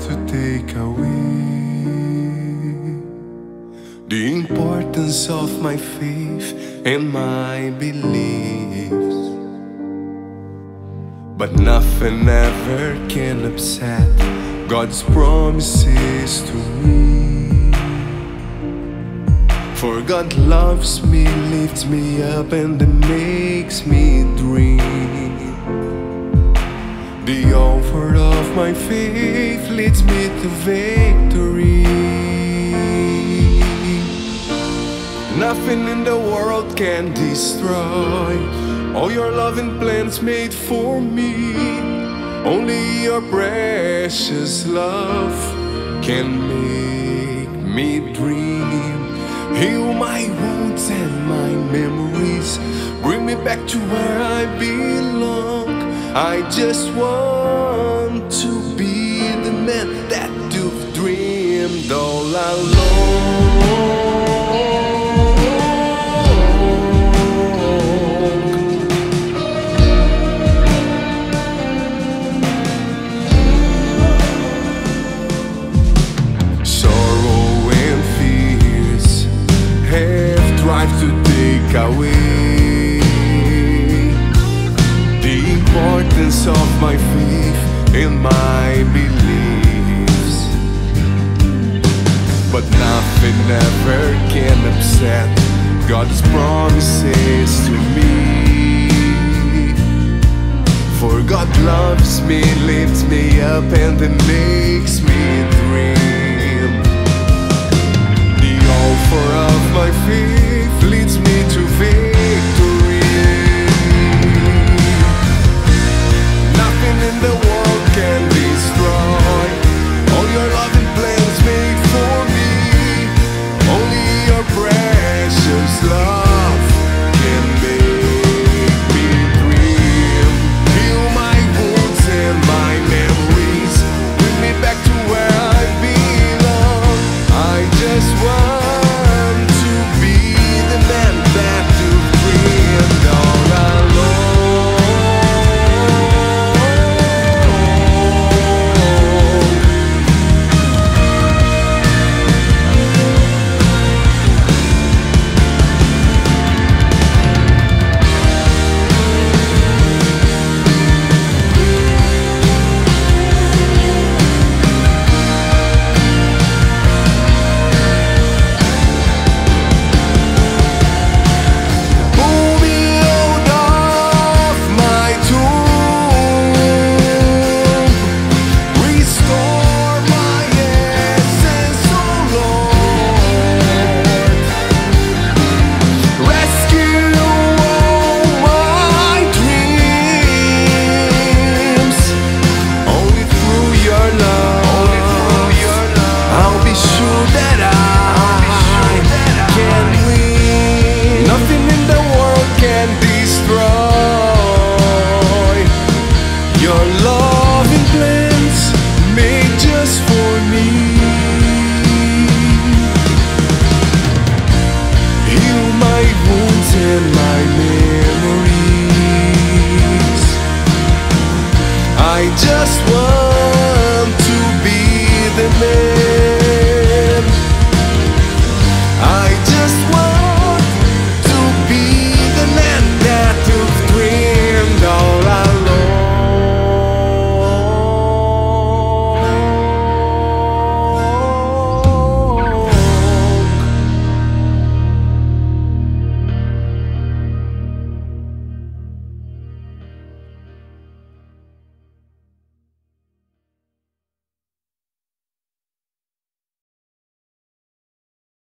to take away the importance of my faith and my beliefs. But nothing ever can upset God's promises to me, for God loves me, lifts me up, and makes me dream. The offer of my faith leads me to victory. Nothing in the world can destroy all your loving plans made for me. Only your precious love can make me dream. Heal my wounds and my memories, bring me back to where I belong. I just want to be the man that you've dreamed all along. To take away the importance of my faith and my beliefs, but nothing ever can upset God's promises to me, for God loves me, lifts me up, and makes me dream. The offer of my faith